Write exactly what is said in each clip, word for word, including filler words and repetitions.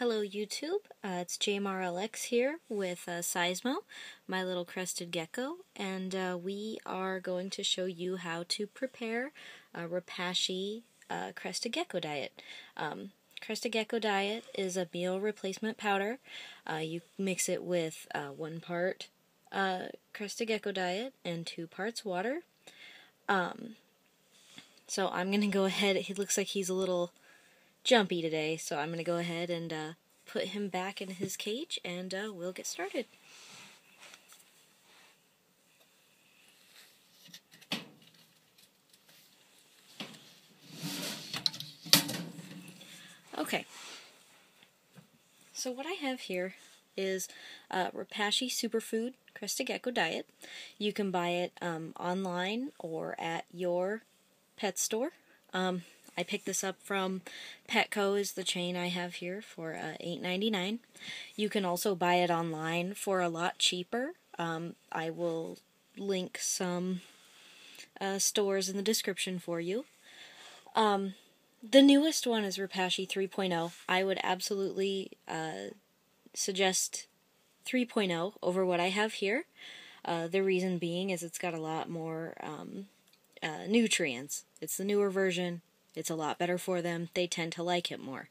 Hello YouTube, uh, it's J M R L X here with uh, Seismo, my little crested gecko, and uh, we are going to show you how to prepare a Repashy uh, Crested Gecko Diet. Um, Crested Gecko Diet is a meal replacement powder. Uh, you mix it with uh, one part uh, Crested Gecko Diet and two parts water. Um, so I'm going to go ahead. It looks like he's a little jumpy today, so I'm going to go ahead and uh, put him back in his cage, and uh, we'll get started. Okay, so what I have here is uh, Repashy Superfood Crested Gecko Diet. You can buy it um, online or at your pet store. Um, I picked this up from Petco, is the chain I have here, for uh, eight ninety-nine. You can also buy it online for a lot cheaper. Um, I will link some uh, stores in the description for you. Um, the newest one is Repashy three point oh. I would absolutely uh, suggest three point oh over what I have here. Uh, the reason being is it's got a lot more um, uh, nutrients. It's the newer version. It's a lot better for them. They tend to like it more.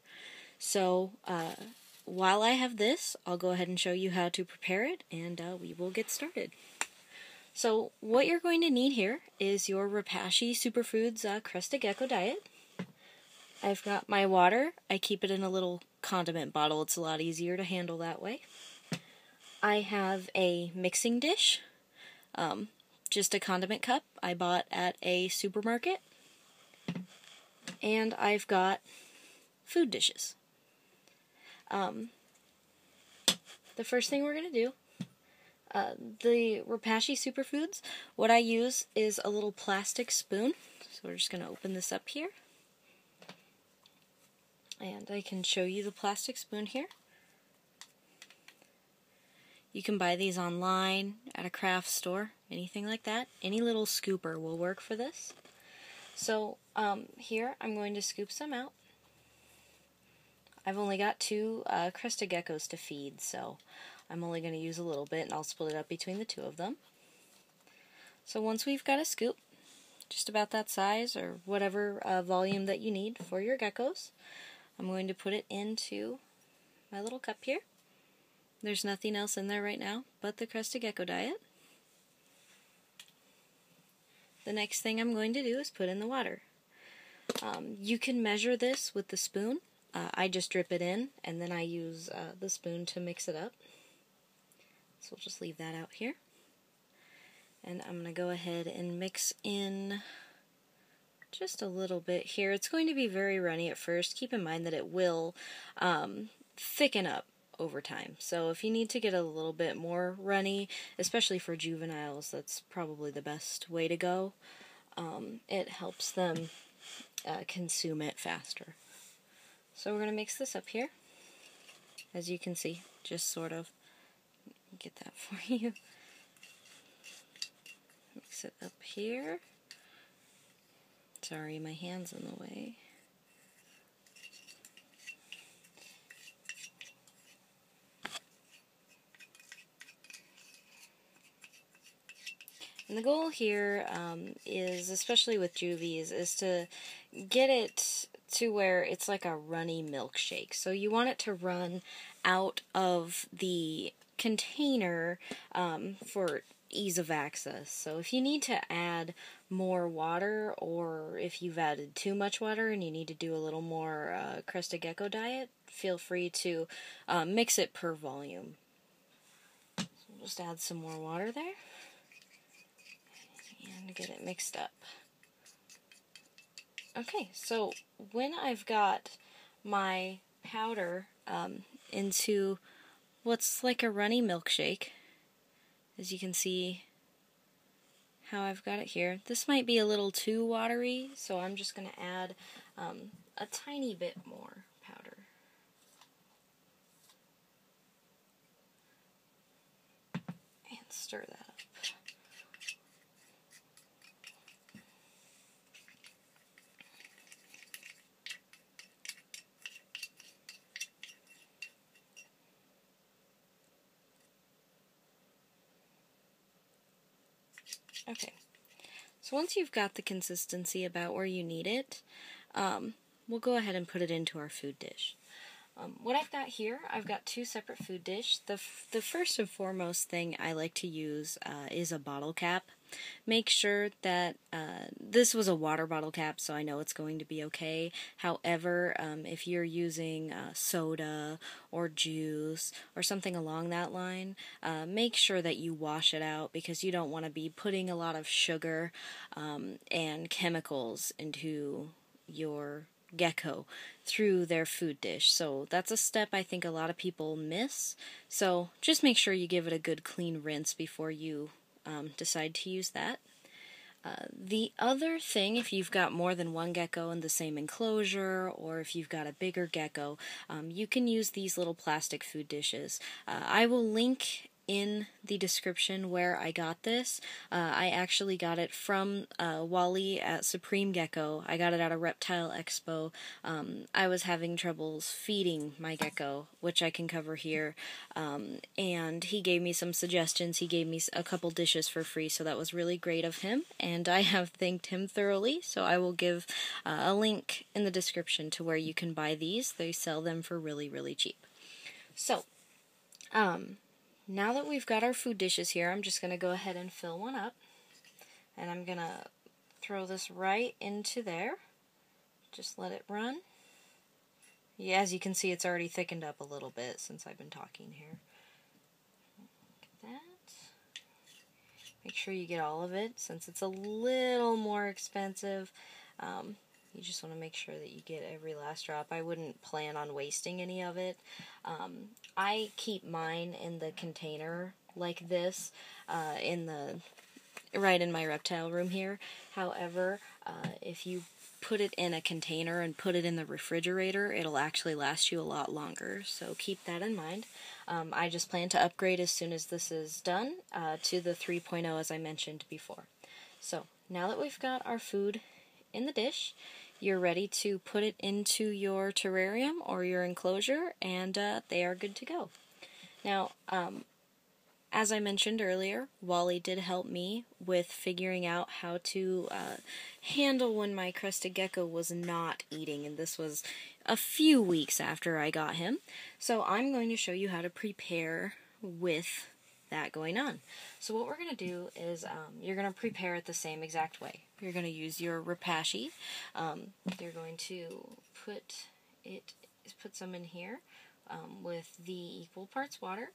So, uh, while I have this, I'll go ahead and show you how to prepare it, and uh, we will get started. So, what you're going to need here is your Repashy Superfoods uh, Crested Gecko Diet. I've got my water. I keep it in a little condiment bottle. It's a lot easier to handle that way. I have a mixing dish, um, just a condiment cup I bought at a supermarket. And I've got food dishes. Um, the first thing we're going to do, uh, the Repashy Superfoods, what I use is a little plastic spoon. So we're just going to open this up here. And I can show you the plastic spoon here. You can buy these online, at a craft store, anything like that. Any little scooper will work for this. So, um, here I'm going to scoop some out. I've only got two uh, crested geckos to feed, so I'm only going to use a little bit, and I'll split it up between the two of them. So once we've got a scoop, just about that size, or whatever uh, volume that you need for your geckos, I'm going to put it into my little cup here. There's nothing else in there right now but the Crested Gecko Diet. The next thing I'm going to do is put in the water. Um, you can measure this with the spoon. Uh, I just drip it in, and then I use uh, the spoon to mix it up. So we'll just leave that out here. And I'm going to go ahead and mix in just a little bit here. It's going to be very runny at first. Keep in mind that it will um, thicken up over time. So if you need to get a little bit more runny, especially for juveniles, that's probably the best way to go. Um, it helps them uh, consume it faster. So we're going to mix this up here. As you can see, just sort of get that for you. Mix it up here. Sorry, my hand's in the way. And the goal here um, is, especially with juvies, is to get it to where it's like a runny milkshake. So you want it to run out of the container um, for ease of access. So if you need to add more water, or if you've added too much water and you need to do a little more uh, Crested Gecko Diet, feel free to uh, mix it per volume. So we'll just add some more water there. And get it mixed up. Okay, so when I've got my powder um, into what's like a runny milkshake, as you can see how I've got it here, this might be a little too watery, so I'm just going to add um, a tiny bit more powder. And stir that up. Okay, so once you've got the consistency about where you need it, um, we'll go ahead and put it into our food dish. Um, what I've got here, I've got two separate food dishes. The, f the first and foremost thing I like to use uh, is a bottle cap. Make sure that uh, this was a water bottle cap, so I know it's going to be okay. However, um, if you're using uh, soda or juice or something along that line, uh, make sure that you wash it out, because you don't want to be putting a lot of sugar um, and chemicals into your gecko through their food dish. So that's a step I think a lot of people miss. So just make sure you give it a good clean rinse before you um, decide to use that. Uh, the other thing, if you've got more than one gecko in the same enclosure, or if you've got a bigger gecko, um, you can use these little plastic food dishes. Uh, I will link in the description where I got this. Uh, I actually got it from uh, Wally at Supreme Gecko. I got it at a reptile expo. Um, I was having troubles feeding my gecko, which I can cover here, um, and he gave me some suggestions. He gave me a couple dishes for free, so that was really great of him, and I have thanked him thoroughly, so I will give uh, a link in the description to where you can buy these. They sell them for really, really cheap. So, um, now that we've got our food dishes here, I'm just going to go ahead and fill one up. And I'm going to throw this right into there. Just let it run. Yeah, as you can see, it's already thickened up a little bit since I've been talking here. Look at that. Make sure you get all of it. Since it's a little more expensive, um, you just want to make sure that you get every last drop. I wouldn't plan on wasting any of it. Um, I keep mine in the container like this, uh, in the right in my reptile room here. However, uh, if you put it in a container and put it in the refrigerator, it'll actually last you a lot longer. So keep that in mind. Um, I just plan to upgrade as soon as this is done uh, to the three point oh, as I mentioned before. So now that we've got our food in the dish, you're ready to put it into your terrarium or your enclosure, and uh, they are good to go. Now, um, as I mentioned earlier, Wally did help me with figuring out how to uh, handle when my crested gecko was not eating, and this was a few weeks after I got him. So I'm going to show you how to prepare with that going on. So what we're going to do is um, you're going to prepare it the same exact way. You're going to use your Repashy. Um, you're going to put it put some in here um, with the equal parts water.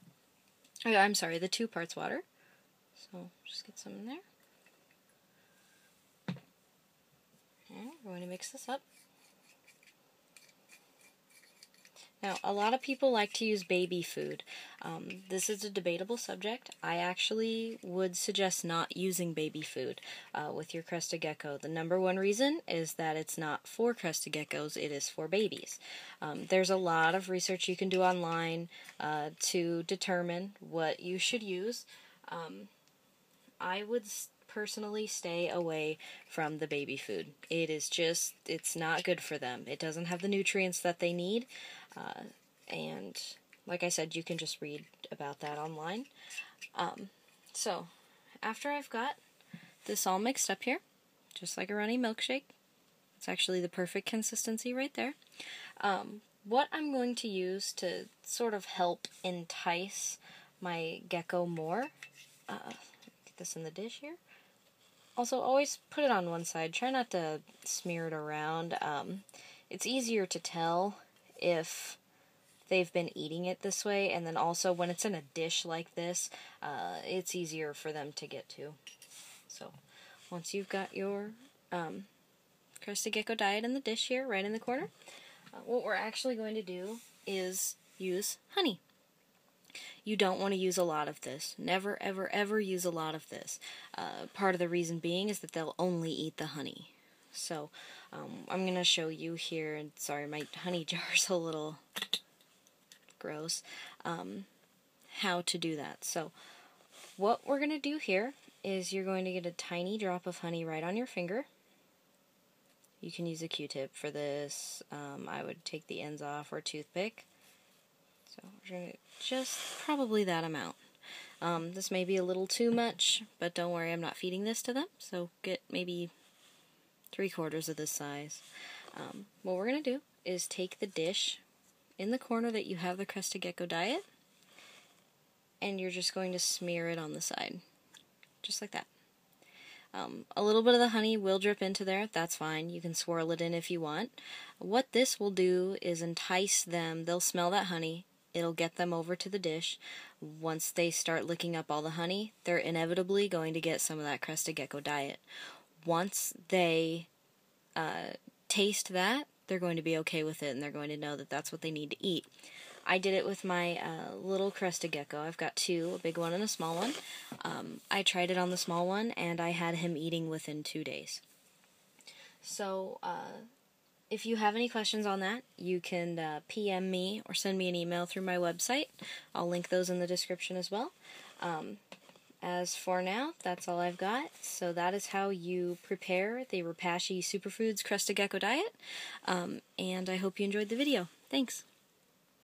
Oh, I'm sorry, the two parts water. So just get some in there. And we're going to mix this up. Now, a lot of people like to use baby food. Um, this is a debatable subject. I actually would suggest not using baby food uh, with your crested gecko. The number one reason is that it's not for crested geckos, it is for babies. Um, there's a lot of research you can do online uh, to determine what you should use. Um, I would personally stay away from the baby food. It is just, it's not good for them. It doesn't have the nutrients that they need. Uh, and like I said, you can just read about that online. Um, so after I've got this all mixed up here, just like a runny milkshake, it's actually the perfect consistency right there. Um, what I'm going to use to sort of help entice my gecko more, uh, get this in the dish here. Also, always put it on one side. Try not to smear it around. Um, it's easier to tell if they've been eating it this way, and then also when it's in a dish like this, uh, it's easier for them to get to. So once you've got your um, Crested Gecko Diet in the dish here, right in the corner, uh, what we're actually going to do is use honey. You don't want to use a lot of this. Never, ever, ever use a lot of this. Uh, part of the reason being is that they'll only eat the honey. So, um, I'm going to show you here, and sorry, my honey jar's a little gross, um, how to do that. So, what we're going to do here is you're going to get a tiny drop of honey right on your finger. You can use a Q-tip for this. Um, I would take the ends off, or a toothpick. So, we're going to just probably that amount. Um, this may be a little too much, but don't worry, I'm not feeding this to them, so get maybe three quarters of this size. Um, what we're going to do is take the dish in the corner that you have the Crested Gecko Diet, and you're just going to smear it on the side, just like that. Um, a little bit of the honey will drip into there, that's fine, you can swirl it in if you want. What this will do is entice them, they'll smell that honey, it'll get them over to the dish. Once they start licking up all the honey, they're inevitably going to get some of that Crested Gecko Diet. Once they uh, taste that, they're going to be okay with it and they're going to know that that's what they need to eat. I did it with my uh, little Crested Gecko. I've got two, a big one and a small one. Um, I tried it on the small one, and I had him eating within two days. So, uh, if you have any questions on that, you can uh, P M me or send me an email through my website. I'll link those in the description as well. Um, as for now, that's all I've got. So that is how you prepare the Repashy Superfoods Crested Gecko Diet, um, and I hope you enjoyed the video. Thanks!